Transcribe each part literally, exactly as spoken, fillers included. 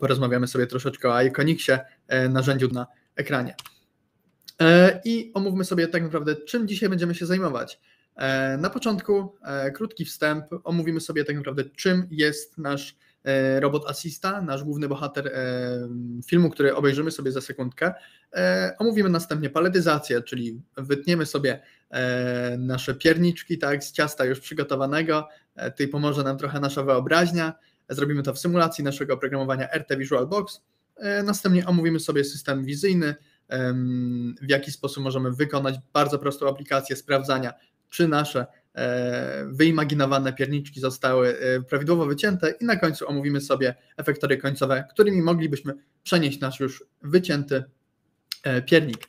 porozmawiamy sobie troszeczkę o Iconixie, narzędziu na ekranie. I omówmy sobie tak naprawdę, czym dzisiaj będziemy się zajmować. Na początku krótki wstęp, omówimy sobie tak naprawdę, czym jest nasz robot Assista, nasz główny bohater filmu, który obejrzymy sobie za sekundkę. Omówimy następnie paletyzację, czyli wytniemy sobie nasze pierniczki, tak, z ciasta już przygotowanego, tutaj pomoże nam trochę nasza wyobraźnia, zrobimy to w symulacji naszego oprogramowania R T Visual Box. Następnie omówimy sobie system wizyjny, w jaki sposób możemy wykonać bardzo prostą aplikację sprawdzania, czy nasze wyimaginowane pierniczki zostały prawidłowo wycięte, i na końcu omówimy sobie efektory końcowe, którymi moglibyśmy przenieść nasz już wycięty piernik.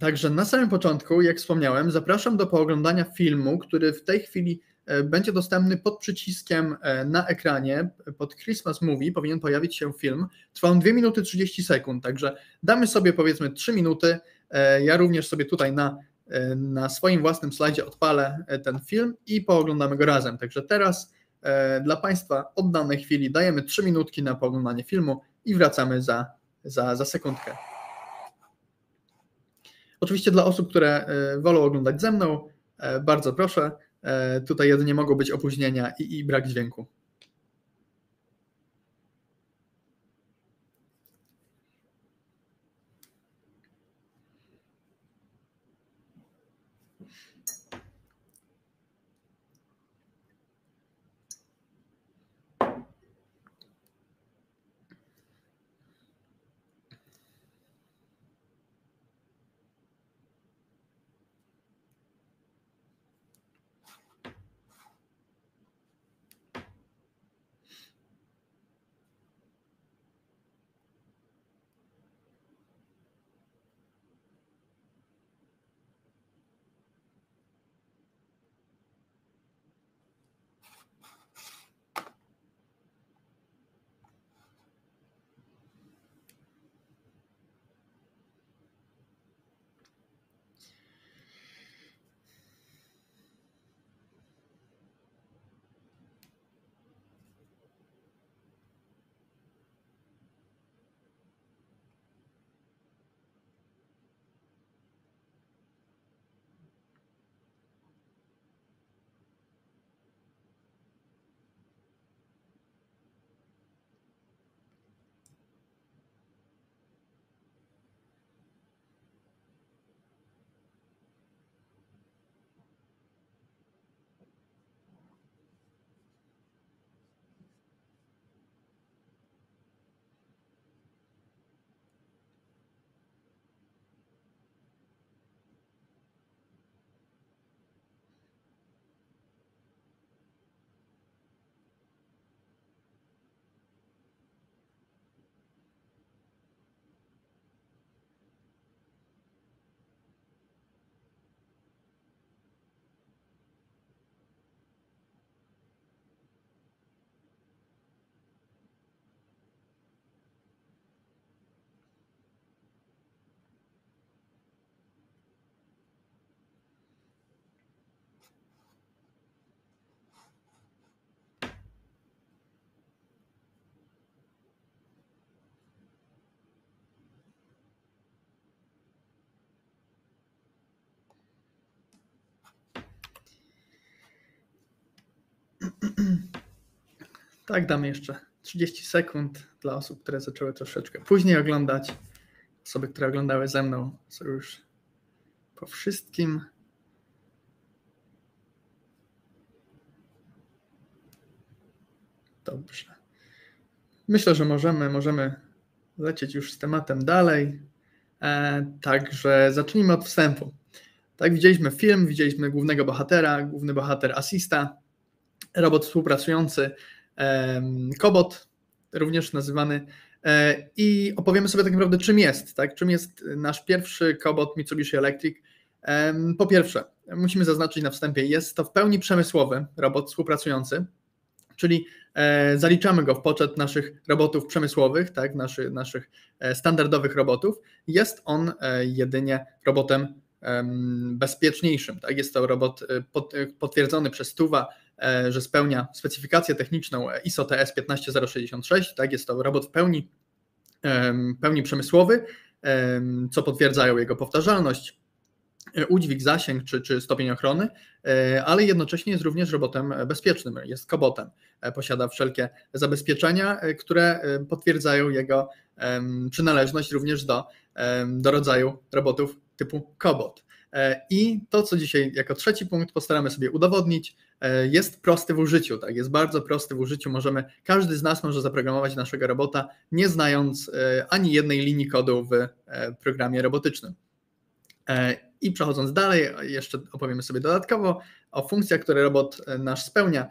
Także na samym początku, jak wspomniałem, zapraszam do pooglądania filmu, który w tej chwili będzie dostępny pod przyciskiem na ekranie, pod Christmas Movie powinien pojawić się film. Trwa on dwie minuty trzydzieści sekund, także damy sobie powiedzmy trzy minuty. Ja również sobie tutaj na, na swoim własnym slajdzie odpalę ten film i pooglądamy go razem. Także teraz dla Państwa od danej chwili dajemy trzy minutki na pooglądanie filmu i wracamy za, za, za sekundkę. Oczywiście dla osób, które wolą oglądać ze mną, bardzo proszę. Tutaj jedynie mogą być opóźnienia i, i brak dźwięku. Tak, damy jeszcze trzydzieści sekund dla osób, które zaczęły troszeczkę później oglądać. Osoby, które oglądały ze mną, są już po wszystkim. Dobrze. Myślę, że możemy, możemy lecieć już z tematem dalej. E, także zacznijmy od wstępu. Tak, widzieliśmy film, widzieliśmy głównego bohatera, główny bohater Assista, robot współpracujący, cobot, również nazywany, i opowiemy sobie tak naprawdę, czym jest, tak? Czym jest nasz pierwszy cobot Mitsubishi Electric. Po pierwsze, musimy zaznaczyć na wstępie, jest to w pełni przemysłowy robot współpracujący, czyli zaliczamy go w poczet naszych robotów przemysłowych, tak? Naszy, naszych standardowych robotów. Jest on jedynie robotem bezpieczniejszym. Tak? Jest to robot potwierdzony przez TÜV-a, że spełnia specyfikację techniczną I S O T S jeden pięć zero sześć sześć, tak, jest to robot w pełni, pełni przemysłowy, co potwierdzają jego powtarzalność, udźwig, zasięg czy, czy stopień ochrony, ale jednocześnie jest również robotem bezpiecznym, jest cobotem, posiada wszelkie zabezpieczenia, które potwierdzają jego przynależność również do, do rodzaju robotów typu cobot. I to, co dzisiaj jako trzeci punkt postaramy sobie udowodnić, jest prosty w użyciu, tak? Jest bardzo prosty w użyciu, możemy, każdy z nas może zaprogramować naszego robota, nie znając ani jednej linii kodu w programie robotycznym. I przechodząc dalej, jeszcze opowiemy sobie dodatkowo o funkcjach, które robot nasz spełnia.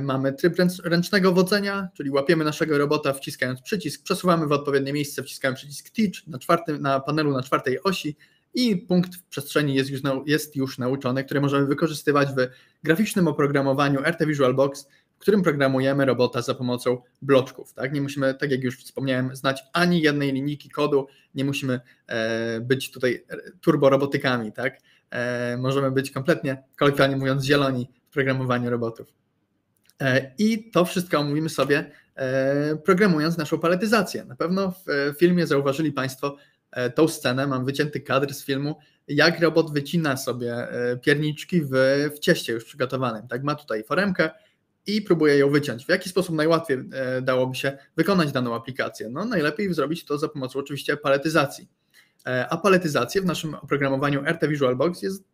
Mamy tryb ręcznego wodzenia, czyli łapiemy naszego robota, wciskając przycisk, przesuwamy w odpowiednie miejsce, wciskając przycisk Teach na, czwartym, na panelu na czwartej osi i punkt w przestrzeni jest już, jest już nauczony, który możemy wykorzystywać w graficznym oprogramowaniu R T Visual Box, w którym programujemy robota za pomocą bloczków. Tak? Nie musimy, tak jak już wspomniałem, znać ani jednej linijki kodu, nie musimy e, być tutaj turborobotykami. Tak? E, możemy być kompletnie, kolokwialnie mówiąc, zieloni w programowaniu robotów. E, I to wszystko omówimy sobie e, programując naszą paletyzację. Na pewno w, w filmie zauważyli Państwo tą scenę, mam wycięty kadr z filmu, jak robot wycina sobie pierniczki w, w cieście już przygotowanym. Tak, ma tutaj foremkę i próbuje ją wyciąć. W jaki sposób najłatwiej dałoby się wykonać daną aplikację? No, najlepiej zrobić to za pomocą oczywiście paletyzacji. A paletyzacja w naszym oprogramowaniu R T Visual Box jest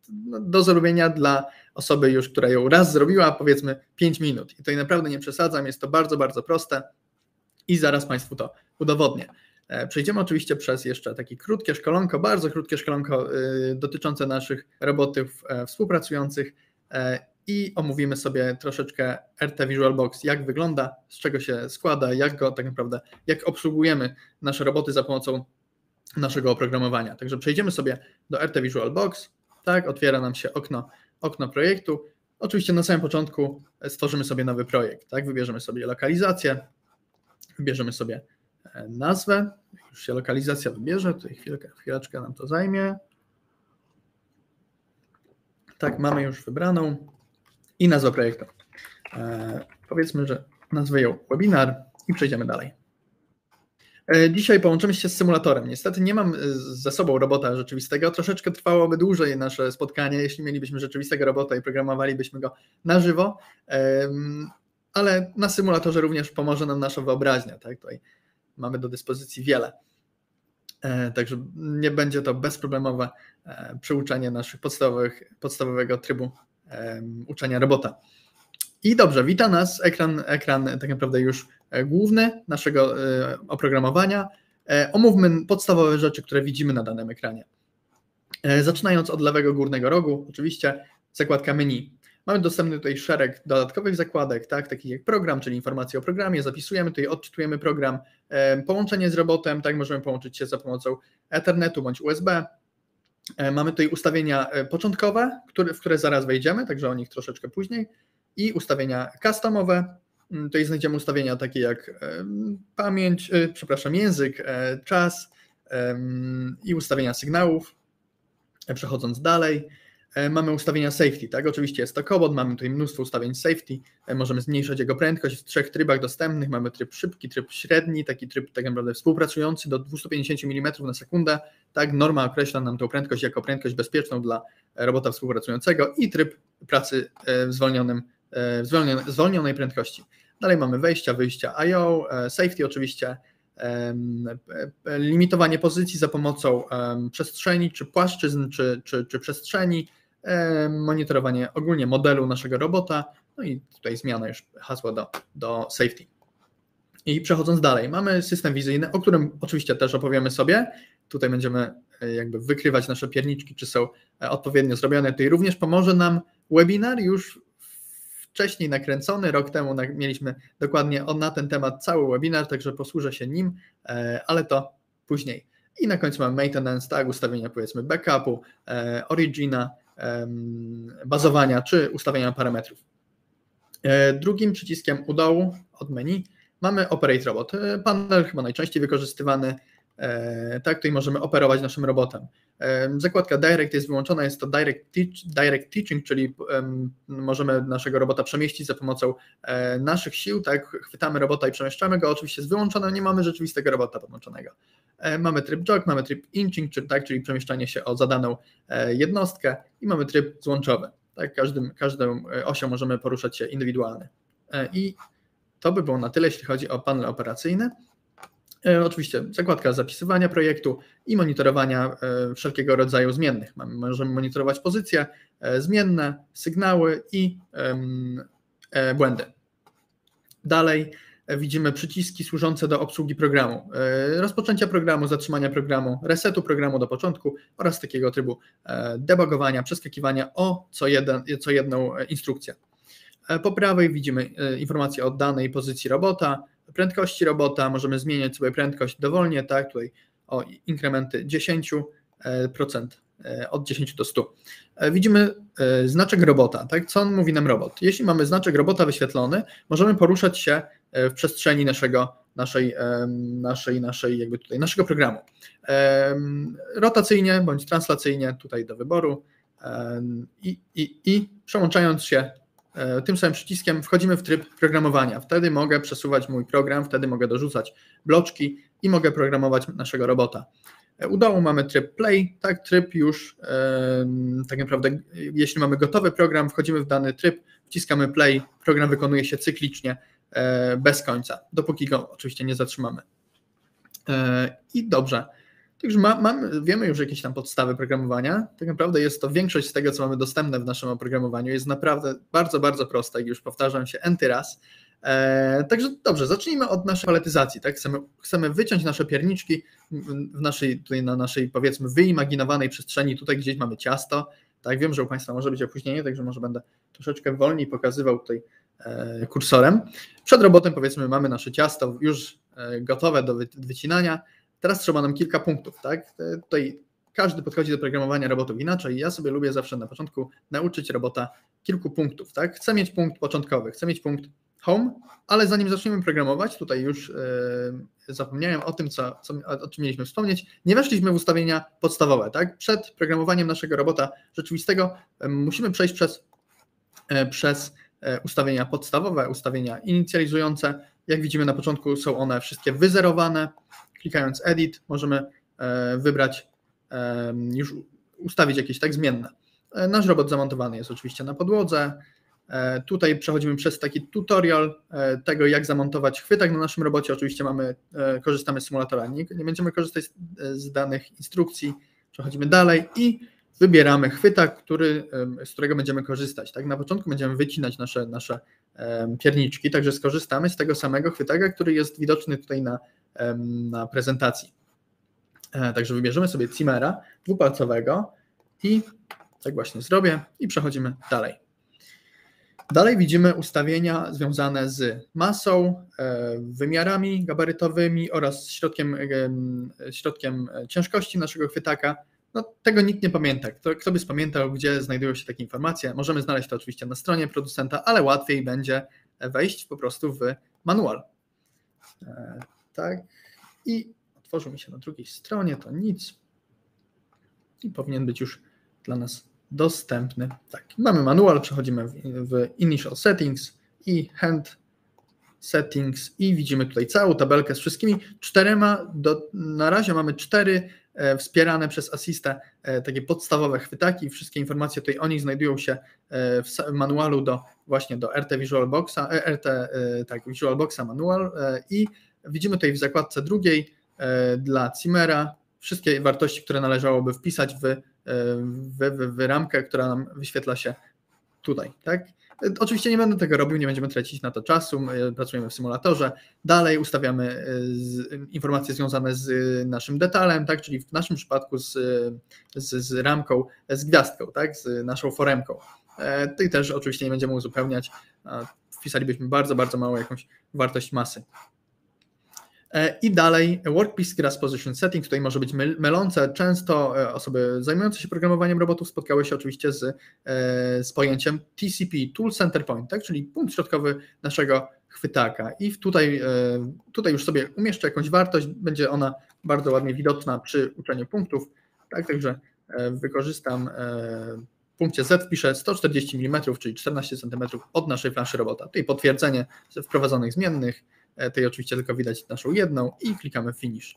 do zrobienia dla osoby już, która ją raz zrobiła, powiedzmy pięć minut. I tutaj naprawdę nie przesadzam, jest to bardzo, bardzo proste i zaraz Państwu to udowodnię. Przejdziemy oczywiście przez jeszcze takie krótkie szkolonko, bardzo krótkie szkolonko dotyczące naszych robotów współpracujących i omówimy sobie troszeczkę R T Visual Box, jak wygląda, z czego się składa, jak go tak naprawdę, jak obsługujemy nasze roboty za pomocą naszego oprogramowania. Także przejdziemy sobie do R T Visual Box, tak, otwiera nam się okno, okno projektu. Oczywiście na samym początku stworzymy sobie nowy projekt, tak, wybierzemy sobie lokalizację, wybierzemy sobie nazwę, już się lokalizacja wybierze, tutaj chwilkę, chwileczkę nam to zajmie. Tak, mamy już wybraną i nazwę projektu. E, powiedzmy, że nazwę ją webinar i przejdziemy dalej. E, dzisiaj połączymy się z symulatorem. Niestety nie mam ze sobą robota rzeczywistego, troszeczkę trwałoby dłużej nasze spotkanie, jeśli mielibyśmy rzeczywistego robota i programowalibyśmy go na żywo, e, ale na symulatorze również pomoże nam nasza wyobraźnia. Tak, tutaj mamy do dyspozycji wiele, także nie będzie to bezproblemowe przyuczenie naszych podstawowych, podstawowego trybu uczenia robota. I dobrze, wita nas ekran, ekran tak naprawdę już główny naszego oprogramowania. Omówmy podstawowe rzeczy, które widzimy na danym ekranie. Zaczynając od lewego górnego rogu, oczywiście zakładka menu. Mamy dostępny tutaj szereg dodatkowych zakładek, tak, takich jak program, czyli informacje o programie, zapisujemy tutaj, odczytujemy program, połączenie z robotem, tak, możemy połączyć się za pomocą Ethernetu bądź U S B. Mamy tutaj ustawienia początkowe, które, w które zaraz wejdziemy, także o nich troszeczkę później, i ustawienia customowe. Tutaj znajdziemy ustawienia takie jak pamięć, przepraszam, język, czas i ustawienia sygnałów. Przechodząc dalej, mamy ustawienia safety, tak? Oczywiście jest to cobot, mamy tutaj mnóstwo ustawień safety, możemy zmniejszać jego prędkość w trzech trybach dostępnych, mamy tryb szybki, tryb średni, taki tryb tak naprawdę współpracujący do dwieście pięćdziesiąt milimetrów na sekundę, tak? Norma określa nam tę prędkość jako prędkość bezpieczną dla robota współpracującego i tryb pracy w, zwolnionym, w zwolnionej, zwolnionej prędkości. Dalej mamy wejścia, wyjścia I O, safety oczywiście, limitowanie pozycji za pomocą przestrzeni, czy płaszczyzn, czy, czy, czy przestrzeni, monitorowanie ogólnie modelu naszego robota, no i tutaj zmiana już hasła do, do safety. I przechodząc dalej, mamy system wizyjny, o którym oczywiście też opowiemy sobie. Tutaj będziemy jakby wykrywać nasze pierniczki, czy są odpowiednio zrobione. Tutaj również pomoże nam webinar już wcześniej nakręcony, rok temu mieliśmy dokładnie na ten temat cały webinar, także posłużę się nim, ale to później. I na końcu mamy maintenance, tak, ustawienia powiedzmy backupu, origina, bazowania czy ustawienia parametrów. Drugim przyciskiem u dołu od menu mamy Operate Robot, panel chyba najczęściej wykorzystywany, Tak, tutaj możemy operować naszym robotem. Zakładka Direct jest wyłączona, jest to Direct, teach, direct Teaching, czyli możemy naszego robota przemieścić za pomocą naszych sił, tak, chwytamy robota i przemieszczamy go, oczywiście jest wyłączone, nie mamy rzeczywistego robota podłączonego. Mamy tryb Jog, mamy tryb Inching, czyli, tak, czyli przemieszczanie się o zadaną jednostkę i mamy tryb złączowy. Tak, każdym, każdą osią możemy poruszać się indywidualnie. I to by było na tyle, jeśli chodzi o panel operacyjny. Oczywiście zakładka zapisywania projektu i monitorowania wszelkiego rodzaju zmiennych. Możemy monitorować pozycje, zmienne, sygnały i błędy. Dalej widzimy przyciski służące do obsługi programu, rozpoczęcia programu, zatrzymania programu, resetu programu do początku oraz takiego trybu debugowania, przeskakiwania o co, jeden, co jedną instrukcję. Po prawej widzimy informacje o danej pozycji robota, prędkości robota, możemy zmieniać sobie prędkość dowolnie, tak, tutaj o inkrementy dziesięć procent, od dziesięć do stu. Widzimy znaczek robota, tak, co on mówi nam robot. Jeśli mamy znaczek robota wyświetlony, możemy poruszać się w przestrzeni naszego, naszej, naszej, naszej, jakby tutaj, naszego programu. Rotacyjnie bądź translacyjnie, tutaj do wyboru i, i, i przełączając się tym samym przyciskiem wchodzimy w tryb programowania. Wtedy mogę przesuwać mój program, wtedy mogę dorzucać bloczki i mogę programować naszego robota. U dołu mamy tryb play, tak, tryb już tak naprawdę, jeśli mamy gotowy program, wchodzimy w dany tryb, wciskamy play, program wykonuje się cyklicznie, bez końca, dopóki go oczywiście nie zatrzymamy. I dobrze, także ma, mamy, wiemy już jakieś tam podstawy programowania, tak naprawdę jest to większość z tego, co mamy dostępne w naszym oprogramowaniu, jest naprawdę bardzo, bardzo proste, jak już powtarzam się enty raz. Także dobrze, zacznijmy od naszej paletyzacji, tak? Chcemy, chcemy wyciąć nasze pierniczki w naszej, tutaj na naszej, powiedzmy, wyimaginowanej przestrzeni, tutaj gdzieś mamy ciasto, tak? Wiem, że u Państwa może być opóźnienie, także może będę troszeczkę wolniej pokazywał tutaj kursorem. Przed robotem, powiedzmy, mamy nasze ciasto już gotowe do wycinania, teraz trzeba nam kilka punktów, tak? Tutaj każdy podchodzi do programowania robotów inaczej. Ja sobie lubię zawsze na początku nauczyć robota kilku punktów, tak? Chcę mieć punkt początkowy, chcę mieć punkt home, ale zanim zaczniemy programować, tutaj już yy, zapomniałem o tym, co, co, o czym mieliśmy wspomnieć, nie weszliśmy w ustawienia podstawowe, tak? Przed programowaniem naszego robota rzeczywistego yy, musimy przejść przez, yy, przez yy, ustawienia podstawowe, ustawienia inicjalizujące. Jak widzimy na początku są one wszystkie wyzerowane. Klikając edit możemy yy, wybrać, yy, już ustawić jakieś tak zmienne. Yy, nasz robot zamontowany jest oczywiście na podłodze. Tutaj przechodzimy przez taki tutorial tego, jak zamontować chwytak na naszym robocie. Oczywiście mamy, korzystamy z symulatora, nie, nie będziemy korzystać z danych instrukcji. Przechodzimy dalej i wybieramy chwytak, który, z którego będziemy korzystać. Tak, na początku będziemy wycinać nasze, nasze pierniczki, także skorzystamy z tego samego chwytaka, który jest widoczny tutaj na, na prezentacji. Także wybierzemy sobie cimera dwupalcowego i tak właśnie zrobię i przechodzimy dalej. Dalej widzimy ustawienia związane z masą, wymiarami gabarytowymi oraz środkiem, środkiem ciężkości naszego chwytaka. No, tego nikt nie pamięta. Kto, kto by spamiętał, gdzie znajdują się takie informacje? Możemy znaleźć to oczywiście na stronie producenta, ale łatwiej będzie wejść po prostu w manual. Tak. I otworzył mi się na drugiej stronie, to nic. I powinien być już dla nas dostępny. Tak, mamy manual, przechodzimy w, w Initial Settings i Hand Settings i widzimy tutaj całą tabelkę z wszystkimi czterema, do, na razie mamy cztery e, wspierane przez Assistę e, takie podstawowe chwytaki, wszystkie informacje tutaj o nich znajdują się e, w manualu do właśnie do R T Visual Boxa, e, R T e, tak, Visual Boxa Manual e, i widzimy tutaj w zakładce drugiej e, dla Cimera wszystkie wartości, które należałoby wpisać w W, w, w ramkę, która nam wyświetla się tutaj, tak? Oczywiście nie będę tego robił, nie będziemy tracić na to czasu, my pracujemy w symulatorze. Dalej ustawiamy z, informacje związane z naszym detalem, tak? Czyli w naszym przypadku z, z, z ramką, z gwiazdką, tak? Z naszą foremką. E, tutaj też oczywiście nie będziemy uzupełniać, wpisalibyśmy bardzo, bardzo małą jakąś wartość masy. I dalej Workpiece Transposition Setting, tutaj może być myl- mylące. Często osoby zajmujące się programowaniem robotów spotkały się oczywiście z, z pojęciem T C P, Tool Center Point, tak? Czyli punkt środkowy naszego chwytaka. I tutaj, tutaj już sobie umieszczę jakąś wartość, będzie ona bardzo ładnie widoczna przy uczeniu punktów. Tak? Także wykorzystam w punkcie Z, wpiszę sto czterdzieści milimetrów, czyli czternaście centymetrów od naszej planszy robota. Tutaj potwierdzenie wprowadzonych zmiennych. Tej oczywiście tylko widać naszą jedną i klikamy Finish.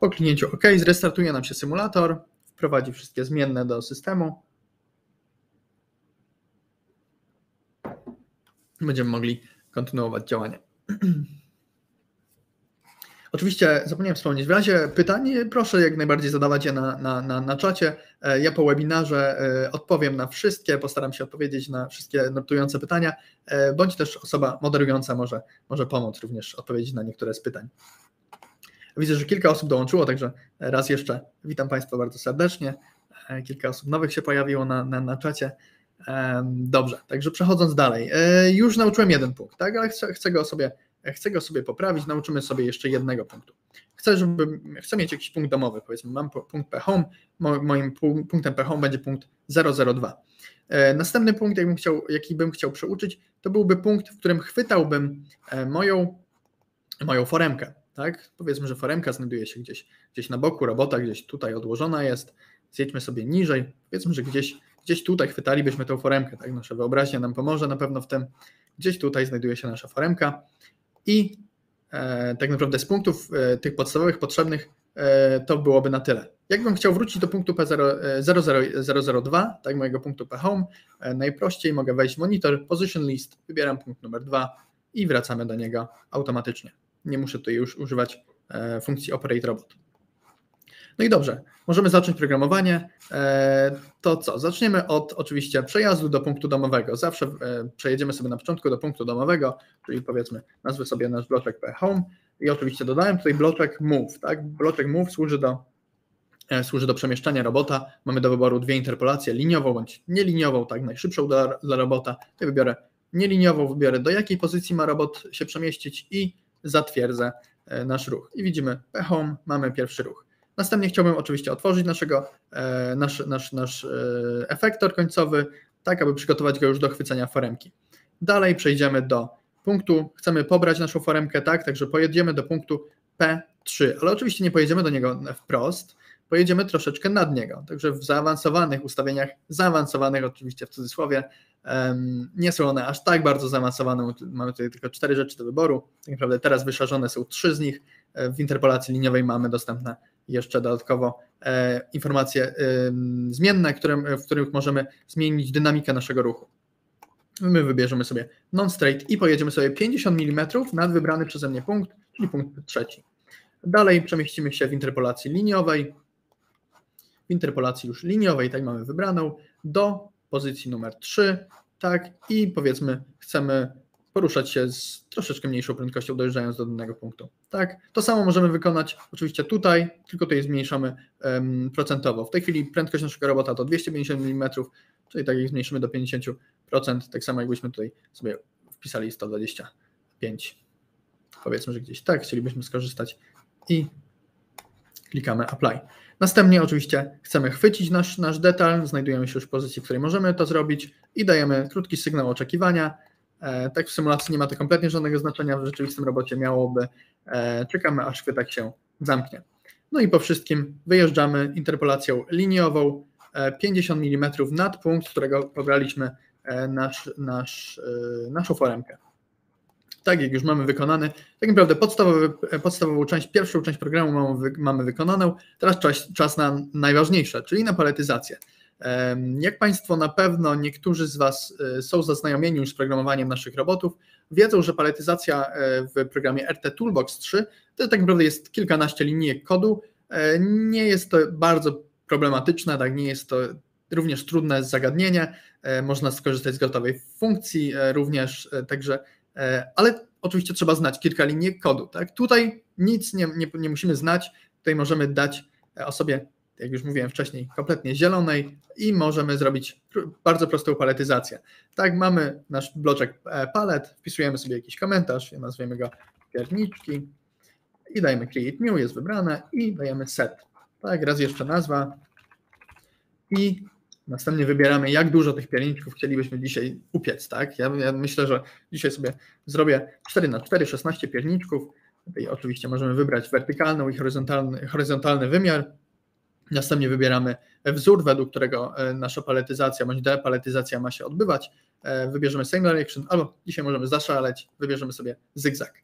Po kliknięciu OK zrestartuje nam się symulator, wprowadzi wszystkie zmienne do systemu. Będziemy mogli kontynuować działanie. Oczywiście zapomniałem wspomnieć, w razie pytań proszę jak najbardziej zadawać je na, na, na, na czacie. Ja po webinarze odpowiem na wszystkie, postaram się odpowiedzieć na wszystkie nurtujące pytania, bądź też osoba moderująca może, może pomóc również odpowiedzieć na niektóre z pytań. Widzę, że kilka osób dołączyło, także raz jeszcze witam Państwa bardzo serdecznie. Kilka osób nowych się pojawiło na, na, na czacie. Dobrze, także przechodząc dalej. Już nauczyłem jeden punkt, tak, ale chcę, chcę go sobie Chcę go sobie poprawić, nauczymy sobie jeszcze jednego punktu. Chcę, żeby, chcę mieć jakiś punkt domowy, powiedzmy mam punkt P H O M E, moim punktem P H O M E będzie punkt zero zero dwa. Następny punkt, jakbym chciał, jaki bym chciał przeuczyć, to byłby punkt, w którym chwytałbym moją, moją foremkę. Tak? Powiedzmy, że foremka znajduje się gdzieś, gdzieś na boku, robota gdzieś tutaj odłożona jest, zjedźmy sobie niżej, powiedzmy, że gdzieś, gdzieś tutaj chwytalibyśmy tą foremkę. Tak? Nasza wyobraźnia nam pomoże na pewno w tym, gdzieś tutaj znajduje się nasza foremka. I e, tak naprawdę z punktów e, tych podstawowych, potrzebnych e, to byłoby na tyle. Jakbym chciał wrócić do punktu P zero zero zero dwa, tak mojego punktu P H O M E, e, najprościej mogę wejść w monitor, position list, wybieram punkt numer dwa i wracamy do niego automatycznie. Nie muszę tutaj już używać e, funkcji operate robot. No i dobrze, możemy zacząć programowanie. To co? Zaczniemy od oczywiście przejazdu do punktu domowego. Zawsze przejedziemy sobie na początku do punktu domowego, czyli powiedzmy nazwę sobie nasz bloczek P H O M E i oczywiście dodałem tutaj bloczek move. Tak? Bloczek move służy do, służy do przemieszczania robota. Mamy do wyboru dwie interpolacje, liniową bądź nieliniową, tak najszybszą dla, dla robota. Ja wybiorę nieliniową, wybiorę do jakiej pozycji ma robot się przemieścić i zatwierdzę nasz ruch. I widzimy P H O M E, mamy pierwszy ruch. Następnie chciałbym oczywiście otworzyć naszego, nasz, nasz, nasz efektor końcowy, tak aby przygotować go już do chwycenia foremki. Dalej przejdziemy do punktu, chcemy pobrać naszą foremkę, tak, także pojedziemy do punktu P trzy, ale oczywiście nie pojedziemy do niego wprost, pojedziemy troszeczkę nad niego, także w zaawansowanych ustawieniach, zaawansowanych oczywiście w cudzysłowie, nie są one aż tak bardzo zaawansowane, mamy tutaj tylko cztery rzeczy do wyboru, tak naprawdę teraz wyszarzone są trzy z nich, w interpolacji liniowej mamy dostępne jeszcze dodatkowo e, informacje e, zmienne, które, w których możemy zmienić dynamikę naszego ruchu. My wybierzemy sobie non-straight i pojedziemy sobie pięćdziesiąt milimetrów nad wybrany przeze mnie punkt, czyli punkt trzeci. Dalej przemieścimy się w interpolacji liniowej, w interpolacji już liniowej, tak mamy wybraną, do pozycji numer trzy, tak, i powiedzmy chcemy poruszać się z troszeczkę mniejszą prędkością, dojeżdżając do danego punktu. Tak? To samo możemy wykonać oczywiście tutaj, tylko tutaj zmniejszamy um, procentowo. W tej chwili prędkość naszego robota to dwieście pięćdziesiąt milimetrów, czyli tak jak zmniejszymy do pięćdziesiąt procent, tak samo jakbyśmy tutaj sobie wpisali sto dwadzieścia pięć. Powiedzmy, że gdzieś tak, chcielibyśmy skorzystać i klikamy Apply. Następnie oczywiście chcemy chwycić nasz, nasz detal, znajdujemy się już w pozycji, w której możemy to zrobić i dajemy krótki sygnał oczekiwania. Tak w symulacji nie ma to kompletnie żadnego znaczenia, w rzeczywistym robocie miałoby. Czekamy aż chwytak się zamknie. No i po wszystkim wyjeżdżamy interpolacją liniową pięćdziesiąt milimetrów nad punkt, z którego pobraliśmy nasz, nasz, naszą foremkę. Tak jak już mamy wykonany, tak naprawdę podstawowy, podstawową część, pierwszą część programu mamy, mamy wykonaną, teraz czas, czas na najważniejsze, czyli na paletyzację. Jak Państwo na pewno, niektórzy z Was są zaznajomieni już z programowaniem naszych robotów, wiedzą, że paletyzacja w programie R T Toolbox trzy to tak naprawdę jest kilkanaście linijek kodu, nie jest to bardzo problematyczne, tak, nie jest to również trudne zagadnienie, można skorzystać z gotowej funkcji również, także, ale oczywiście trzeba znać kilka linijek kodu. Tak? Tutaj nic nie, nie, nie musimy znać, tutaj możemy dać osobie, jak już mówiłem wcześniej, kompletnie zielonej i możemy zrobić bardzo prostą paletyzację. Tak, mamy nasz bloczek palet, wpisujemy sobie jakiś komentarz, nazwiemy go garniczki i dajemy create new, jest wybrane i dajemy set. Tak, raz jeszcze nazwa i następnie wybieramy, jak dużo tych pierniczków chcielibyśmy dzisiaj upiec. Tak? Ja, ja myślę, że dzisiaj sobie zrobię cztery na cztery, szesnaście pierniczków. I oczywiście możemy wybrać wertykalną i horyzontalny, horyzontalny wymiar. Następnie wybieramy wzór, według którego nasza paletyzacja bądź depaletyzacja ma się odbywać. Wybierzemy single direction, albo dzisiaj możemy zaszaleć, wybierzemy sobie zygzak.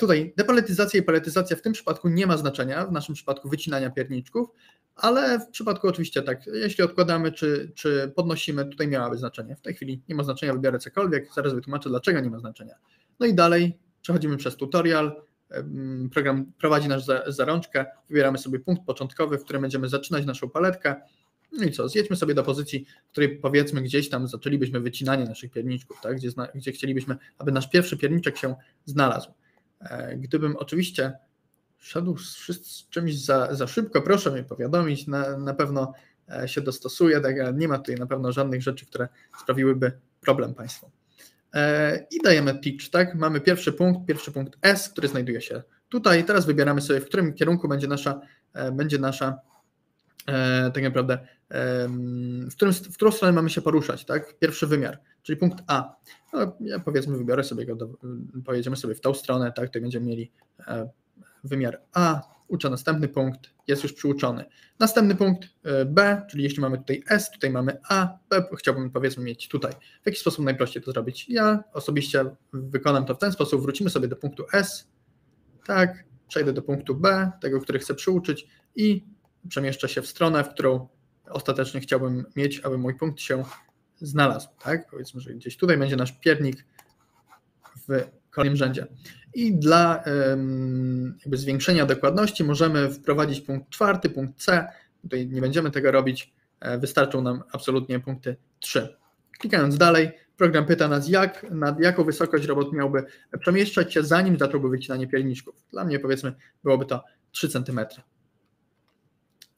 Tutaj depaletyzacja i paletyzacja w tym przypadku nie ma znaczenia, w naszym przypadku wycinania pierniczków, ale w przypadku oczywiście tak, jeśli odkładamy czy, czy podnosimy, tutaj miałaby znaczenie. W tej chwili nie ma znaczenia, wybiorę cokolwiek, zaraz wytłumaczę, dlaczego nie ma znaczenia. No i dalej przechodzimy przez tutorial. Program prowadzi nas za, za rączkę, wybieramy sobie punkt początkowy, w którym będziemy zaczynać naszą paletkę. No i co, zjedźmy sobie do pozycji, w której powiedzmy gdzieś tam zaczęlibyśmy wycinanie naszych pierniczków, tak? Gdzie, zna, gdzie chcielibyśmy, aby nasz pierwszy pierniczek się znalazł. E, gdybym oczywiście szedł z, z czymś za, za szybko, proszę mnie powiadomić, na, na pewno się dostosuję, tak, ale nie ma tutaj na pewno żadnych rzeczy, które sprawiłyby problem Państwu. I dajemy teach, tak? Mamy pierwszy punkt, pierwszy punkt S, który znajduje się tutaj. Teraz wybieramy sobie, w którym kierunku będzie nasza, będzie nasza tak naprawdę, w, którym, w którą stronę mamy się poruszać, tak? Pierwszy wymiar, czyli punkt A. No, ja powiedzmy wybiorę sobie go, do, pojedziemy sobie w tą stronę, tak? Tutaj będziemy mieli wymiar A, uczę następny punkt, jest już przyuczony. Następny punkt B, czyli jeśli mamy tutaj S, tutaj mamy A, B chciałbym powiedzmy mieć tutaj. W jaki sposób najprościej to zrobić? Ja osobiście wykonam to w ten sposób, wrócimy sobie do punktu S, tak, przejdę do punktu B, tego, który chcę przyuczyć i przemieszczę się w stronę, w którą ostatecznie chciałbym mieć, aby mój punkt się znalazł, tak, powiedzmy, że gdzieś tutaj będzie nasz piernik w kolejnym rzędzie. I dla jakby zwiększenia dokładności możemy wprowadzić punkt czwarty, punkt C. Tutaj nie będziemy tego robić, wystarczą nam absolutnie punkty trzy. Klikając dalej, program pyta nas, jak, na jaką wysokość robot miałby przemieszczać się, zanim zacząłby wycinanie pierniczków. Dla mnie powiedzmy byłoby to trzy centymetry.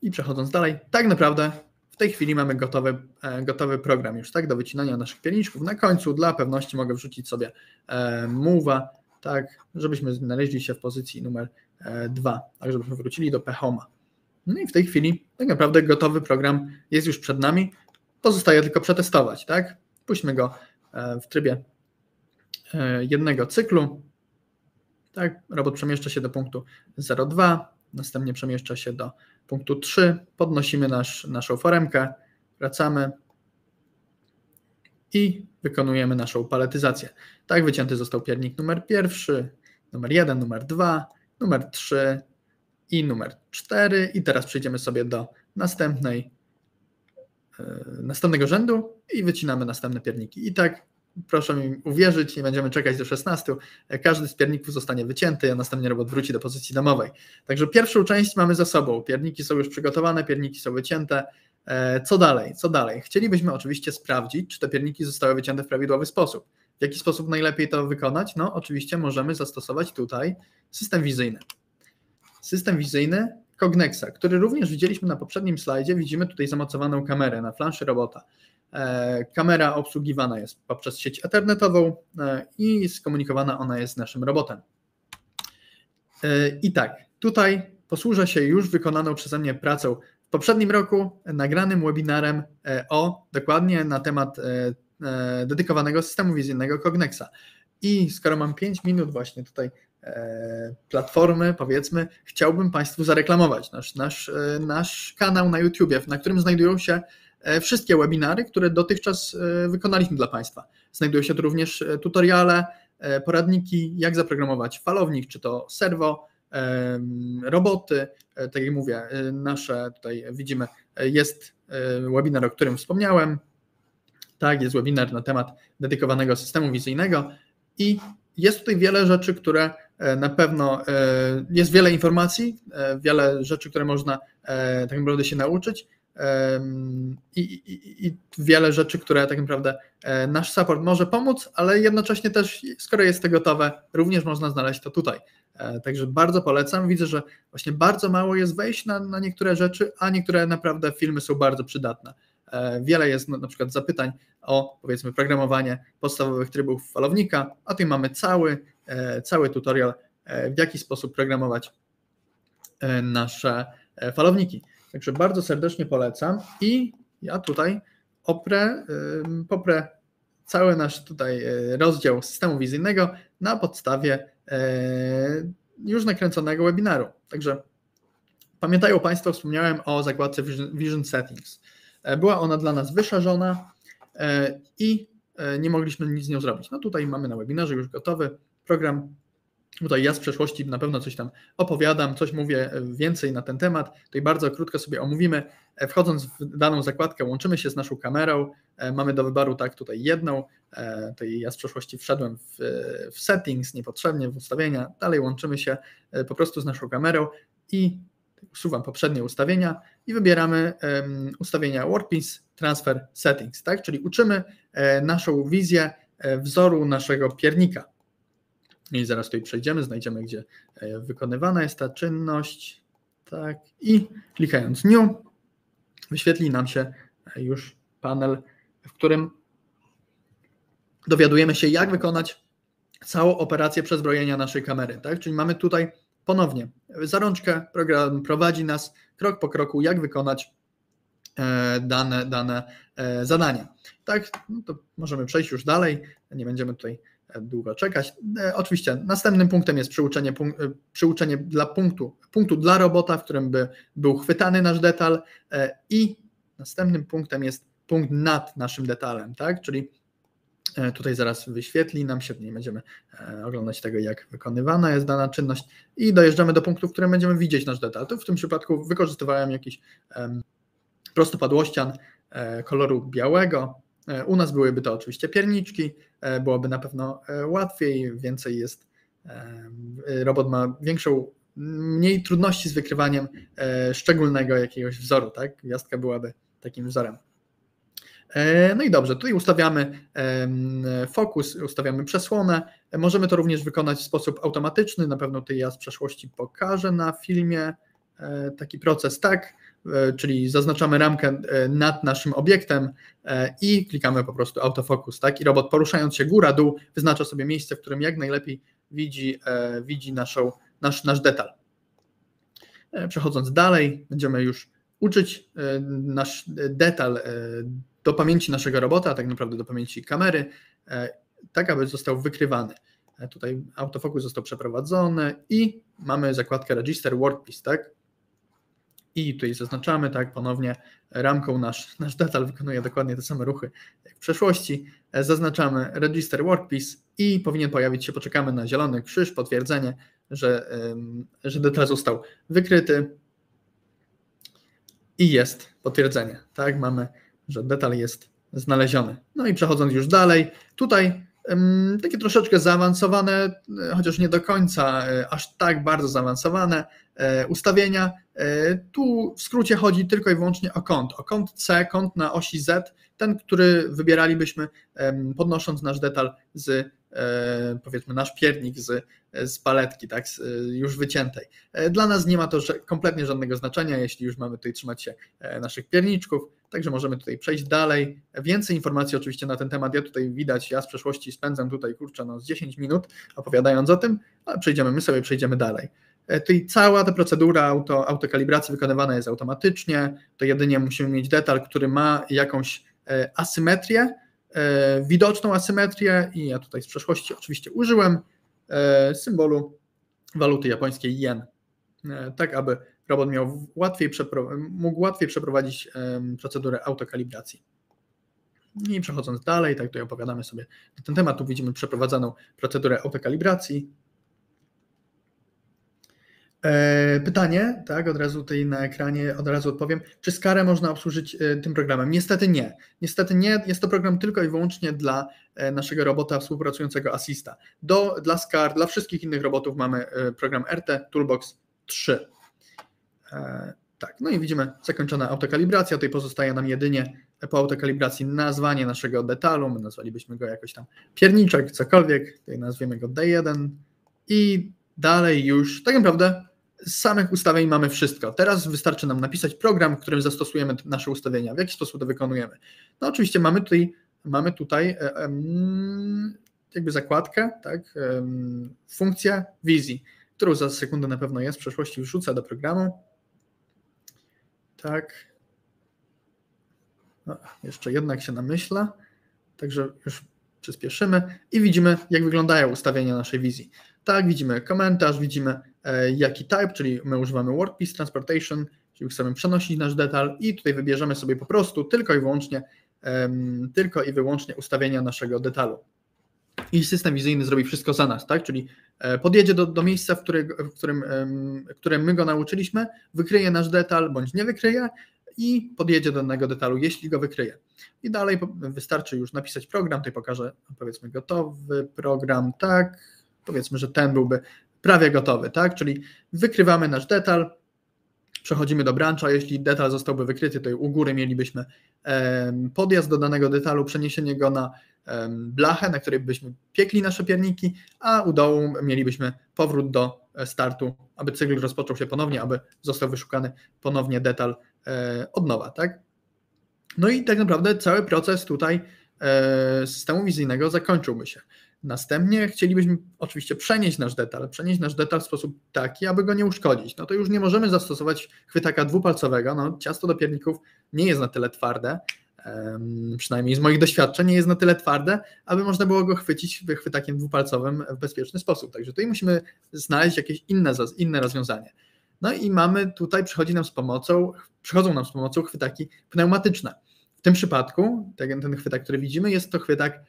I przechodząc dalej, tak naprawdę w tej chwili mamy gotowy, gotowy program już, tak, do wycinania naszych pierniczków. Na końcu dla pewności mogę wrzucić sobie move'a, tak, żebyśmy znaleźli się w pozycji numer dwa, tak, żebyśmy wrócili do P H O M a. No i w tej chwili tak naprawdę gotowy program jest już przed nami, pozostaje tylko przetestować, tak? Puśćmy go w trybie jednego cyklu, tak, robot przemieszcza się do punktu zero dwa, następnie przemieszcza się do punktu trzy, podnosimy nasz, naszą foremkę, wracamy i wykonujemy naszą paletyzację. Tak, wycięty został piernik numer pierwszy, numer jeden, numer dwa, numer trzy i numer cztery. I teraz przejdziemy sobie do następnej, yy, następnego rzędu i wycinamy następne pierniki. I tak, proszę mi uwierzyć, nie będziemy czekać do szesnastu. Każdy z pierników zostanie wycięty, a następnie robot wróci do pozycji domowej. Także pierwszą część mamy za sobą. Pierniki są już przygotowane, pierniki są wycięte. Co dalej? Co dalej? Chcielibyśmy oczywiście sprawdzić, czy te pierniki zostały wycięte w prawidłowy sposób. W jaki sposób najlepiej to wykonać? No oczywiście możemy zastosować tutaj system wizyjny. System wizyjny Cognexa, który również widzieliśmy na poprzednim slajdzie. Widzimy tutaj zamocowaną kamerę na flanszy robota. Kamera obsługiwana jest poprzez sieć ethernetową i skomunikowana ona jest z naszym robotem. I tak, tutaj posłużę się już wykonaną przeze mnie pracą w poprzednim roku nagranym webinarem o dokładnie na temat dedykowanego systemu wizyjnego Cognexa. I skoro mam pięć minut właśnie tutaj platformy, powiedzmy, chciałbym Państwu zareklamować nasz, nasz, nasz kanał na YouTubie, na którym znajdują się wszystkie webinary, które dotychczas wykonaliśmy dla Państwa. Znajdują się tu również tutoriale, poradniki, jak zaprogramować falownik, czy to serwo, roboty, tak jak mówię, nasze tutaj widzimy, jest webinar, o którym wspomniałem, tak, jest webinar na temat dedykowanego systemu wizyjnego i jest tutaj wiele rzeczy, które na pewno, jest wiele informacji, wiele rzeczy, które można tak naprawdę się nauczyć i, i, i wiele rzeczy, które tak naprawdę nasz support może pomóc, ale jednocześnie też, skoro jest to gotowe, również można znaleźć to tutaj. Także bardzo polecam. Widzę, że właśnie bardzo mało jest wejść na, na niektóre rzeczy, a niektóre naprawdę filmy są bardzo przydatne. Wiele jest na przykład zapytań o, powiedzmy, programowanie podstawowych trybów falownika, a tutaj mamy cały cały tutorial, w jaki sposób programować nasze falowniki. Także bardzo serdecznie polecam i ja tutaj oprę, poprę cały nasz tutaj rozdział systemu wizyjnego na podstawie już nakręconego webinaru. Także pamiętają Państwo, wspomniałem o zakładce Vision Settings. Była ona dla nas wyszarzona i nie mogliśmy nic z nią zrobić. No tutaj mamy na webinarze już gotowy program. Tutaj ja z przeszłości na pewno coś tam opowiadam, coś mówię więcej na ten temat. Tutaj bardzo krótko sobie omówimy. Wchodząc w daną zakładkę, łączymy się z naszą kamerą. Mamy do wyboru tak tutaj jedną. Tutaj ja z przeszłości wszedłem w, w settings niepotrzebnie, w ustawienia. Dalej łączymy się po prostu z naszą kamerą i usuwam poprzednie ustawienia i wybieramy um, ustawienia Workpiece Transfer Settings, tak? Czyli uczymy e, naszą wizję e, wzoru naszego piernika. I zaraz tutaj przejdziemy, znajdziemy, gdzie e, wykonywana jest ta czynność. Tak. I klikając New wyświetli nam się już panel, w którym dowiadujemy się, jak wykonać całą operację przezbrojenia naszej kamery. Tak? Czyli mamy tutaj ponownie za rączkę, program prowadzi nas krok po kroku, jak wykonać dane, dane zadania. Tak, no to możemy przejść już dalej, nie będziemy tutaj długo czekać. Oczywiście następnym punktem jest przyuczenie, przyuczenie dla punktu, punktu dla robota, w którym by był chwytany nasz detal i następnym punktem jest punkt nad naszym detalem, tak, czyli tutaj zaraz wyświetli nam się, nie będziemy oglądać tego, jak wykonywana jest dana czynność i dojeżdżamy do punktu, w którym będziemy widzieć nasz detal. Tu w tym przypadku wykorzystywałem jakiś prostopadłościan koloru białego. U nas byłyby to oczywiście pierniczki, byłoby na pewno łatwiej, więcej jest, robot ma większą, mniej trudności z wykrywaniem szczególnego jakiegoś wzoru, tak? Gwiazdka byłaby takim wzorem. No i dobrze, tutaj ustawiamy fokus, ustawiamy przesłonę. Możemy to również wykonać w sposób automatyczny. Na pewno tutaj ja z przeszłości pokażę na filmie taki proces, tak, czyli zaznaczamy ramkę nad naszym obiektem i klikamy po prostu autofocus, tak, i robot poruszając się góra-dół wyznacza sobie miejsce, w którym jak najlepiej widzi, widzi naszą, nasz, nasz detal. Przechodząc dalej, będziemy już uczyć nasz detal do pamięci naszego robota, a tak naprawdę do pamięci kamery, tak aby został wykrywany. Tutaj autofocus został przeprowadzony i mamy zakładkę Register Workpiece, tak? I tutaj zaznaczamy, tak, ponownie ramką nasz, nasz detal wykonuje dokładnie te same ruchy jak w przeszłości. Zaznaczamy Register Workpiece i powinien pojawić się, poczekamy na zielony krzyż, potwierdzenie, że, że detal został wykryty i jest potwierdzenie, tak? Mamy, że detal jest znaleziony. No i przechodząc już dalej, tutaj um, takie troszeczkę zaawansowane, chociaż nie do końca e, aż tak bardzo zaawansowane e, ustawienia. E, tu w skrócie chodzi tylko i wyłącznie o kąt. O kąt C, kąt na osi Z, ten, który wybieralibyśmy e, podnosząc nasz detal z, e, powiedzmy, nasz piernik z, z paletki, tak, z, już wyciętej. E, dla nas nie ma to kompletnie żadnego znaczenia, jeśli już mamy tutaj trzymać się e, naszych pierniczków. Także możemy tutaj przejść dalej. Więcej informacji oczywiście na ten temat. Ja tutaj widać, ja z przeszłości spędzam tutaj, kurczę, no z dziesięć minut opowiadając o tym, ale przejdziemy, my sobie przejdziemy dalej. Tutaj cała ta procedura auto, autokalibracji wykonywana jest automatycznie. To jedynie musimy mieć detal, który ma jakąś asymetrię, widoczną asymetrię i ja tutaj z przeszłości oczywiście użyłem symbolu waluty japońskiej jen, tak aby robot miał łatwiej mógł łatwiej przeprowadzić procedurę autokalibracji. I przechodząc dalej, tak tutaj opowiadamy sobie na ten temat, tu widzimy przeprowadzaną procedurę autokalibracji. Pytanie, tak, od razu tutaj na ekranie od razu odpowiem, czy skarę można obsłużyć tym programem? Niestety nie. Niestety nie, jest to program tylko i wyłącznie dla naszego robota współpracującego Assista. Do, dla skar, dla wszystkich innych robotów mamy program R T Toolbox trzy. Tak, no i widzimy zakończona autokalibracja, tutaj pozostaje nam jedynie po autokalibracji nazwanie naszego detalu, my nazwalibyśmy go jakoś tam pierniczek, cokolwiek, tutaj nazwiemy go D jeden i dalej już tak naprawdę z samych ustawień mamy wszystko. Teraz wystarczy nam napisać program, w którym zastosujemy nasze ustawienia, w jaki sposób to wykonujemy. No oczywiście mamy tutaj, mamy tutaj um, jakby zakładkę, tak, funkcja wizji, którą za sekundę na pewno jest, w przeszłości wrzucę do programu. Tak. No, jeszcze jednak się namyśla, także już przyspieszymy i widzimy, jak wyglądają ustawienia naszej wizji. Tak, widzimy komentarz, widzimy e, jaki type, czyli my używamy WordPiece Transportation, czyli chcemy przenosić nasz detal i tutaj wybierzemy sobie po prostu tylko i wyłącznie, e, tylko i wyłącznie ustawienia naszego detalu. I system wizyjny zrobi wszystko za nas, tak? Czyli podjedzie do, do miejsca, w, który, w którym, w którym my go nauczyliśmy, wykryje nasz detal bądź nie wykryje i podjedzie do danego detalu, jeśli go wykryje. I dalej wystarczy już napisać program, tutaj pokażę, powiedzmy, gotowy program, tak, powiedzmy, że ten byłby prawie gotowy, tak? Czyli wykrywamy nasz detal, przechodzimy do brancha, jeśli detal zostałby wykryty, to u góry mielibyśmy podjazd do danego detalu, przeniesienie go na blachę, na której byśmy piekli nasze pierniki, a u dołu mielibyśmy powrót do startu, aby cykl rozpoczął się ponownie, aby został wyszukany ponownie detal od nowa, tak? No i tak naprawdę cały proces tutaj systemu wizyjnego zakończyłby się. Następnie chcielibyśmy oczywiście przenieść nasz detal, przenieść nasz detal w sposób taki, aby go nie uszkodzić. No to już nie możemy zastosować chwytaka dwupalcowego, no ciasto do pierników nie jest na tyle twarde, przynajmniej z moich doświadczeń nie jest na tyle twarde, aby można było go chwycić chwytakiem dwupalcowym w bezpieczny sposób. Także tutaj musimy znaleźć jakieś inne, inne rozwiązanie. No i mamy tutaj, przychodzi nam z pomocą, przychodzą nam z pomocą chwytaki pneumatyczne. W tym przypadku ten, ten chwytak, który widzimy, jest to chwytak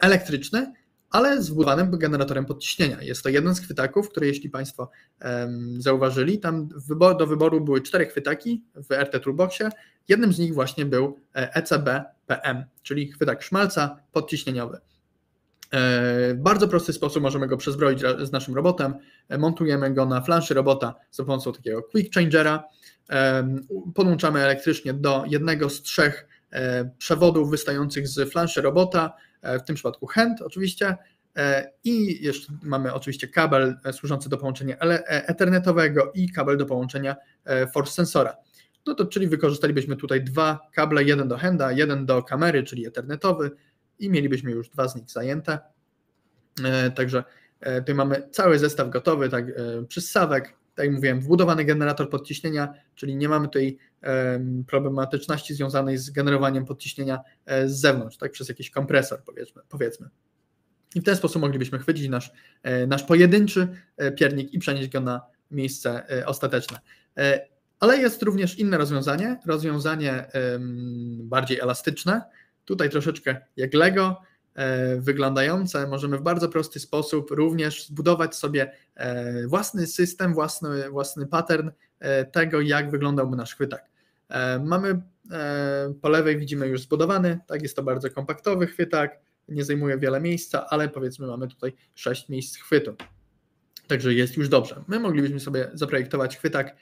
elektryczny, ale z wbudowanym generatorem podciśnienia. Jest to jeden z chwytaków, który, jeśli Państwo um, zauważyli, tam wybor, do wyboru były cztery chwytaki w R T Toolboxie. Jednym z nich właśnie był E C B P M, czyli chwytak szmalca podciśnieniowy. E, w bardzo prosty sposób możemy go przezbroić z naszym robotem. Montujemy go na flanszy robota za pomocą takiego quick changera. E, podłączamy elektrycznie do jednego z trzech przewodów wystających z flanszy robota, w tym przypadku hand oczywiście, i jeszcze mamy oczywiście kabel służący do połączenia ethernetowego i kabel do połączenia force sensora. No to czyli wykorzystalibyśmy tutaj dwa kable, jeden do handa, jeden do kamery, czyli ethernetowy, i mielibyśmy już dwa z nich zajęte. Także tutaj mamy cały zestaw gotowy, tak, przyssawek, tak jak mówiłem, wbudowany generator podciśnienia, czyli nie mamy tutaj problematyczności związanej z generowaniem podciśnienia z zewnątrz, tak, przez jakiś kompresor, powiedzmy. powiedzmy. I w ten sposób moglibyśmy chwycić nasz, nasz pojedynczy piernik i przenieść go na miejsce ostateczne. Ale jest również inne rozwiązanie, rozwiązanie bardziej elastyczne, tutaj troszeczkę jak Lego wyglądające. Możemy w bardzo prosty sposób również zbudować sobie własny system, własny, własny pattern tego, jak wyglądałby nasz chwytak. Mamy po lewej, widzimy już zbudowany, tak, jest to bardzo kompaktowy chwytak, nie zajmuje wiele miejsca, ale powiedzmy mamy tutaj sześć miejsc chwytu. Także jest już dobrze. My moglibyśmy sobie zaprojektować chwytak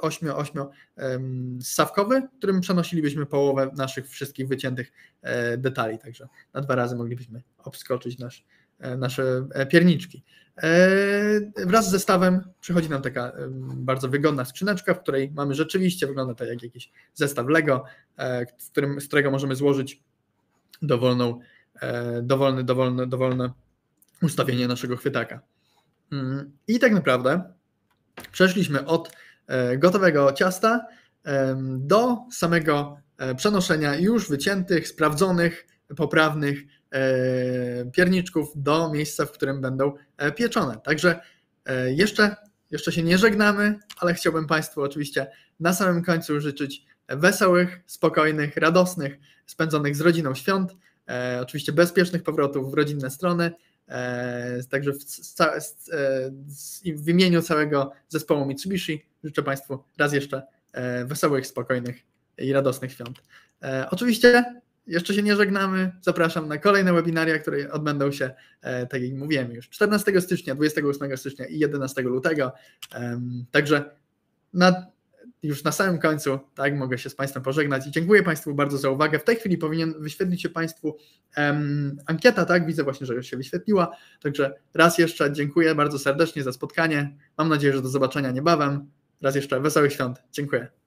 ośmiossawkowy, którym przenosilibyśmy połowę naszych wszystkich wyciętych detali. Także na dwa razy moglibyśmy obskoczyć nasz, nasze pierniczki. Wraz z zestawem przychodzi nam taka bardzo wygodna skrzyneczka, w której mamy rzeczywiście, wygląda to jak jakiś zestaw Lego, w którym, z którego możemy złożyć dowolną, dowolny, dowolne, dowolne ustawienie naszego chwytaka. I tak naprawdę przeszliśmy od gotowego ciasta do samego przenoszenia już wyciętych, sprawdzonych, poprawnych pierniczków do miejsca, w którym będą pieczone. Także jeszcze, jeszcze się nie żegnamy, ale chciałbym Państwu oczywiście na samym końcu życzyć wesołych, spokojnych, radosnych, spędzonych z rodziną świąt, oczywiście bezpiecznych powrotów w rodzinne strony. Także w, w imieniu całego zespołu Mitsubishi życzę Państwu raz jeszcze wesołych, spokojnych i radosnych świąt. Oczywiście jeszcze się nie żegnamy, zapraszam na kolejne webinaria, które odbędą się, tak jak mówiłem, już czternastego stycznia, dwudziestego ósmego stycznia i jedenastego lutego. Także na, już na samym końcu, tak, mogę się z Państwem pożegnać i dziękuję Państwu bardzo za uwagę. W tej chwili powinien wyświetlić się Państwu um, ankieta, tak, widzę właśnie, że już się wyświetliła, także raz jeszcze dziękuję bardzo serdecznie za spotkanie, mam nadzieję, że do zobaczenia niebawem, raz jeszcze wesołych świąt, dziękuję.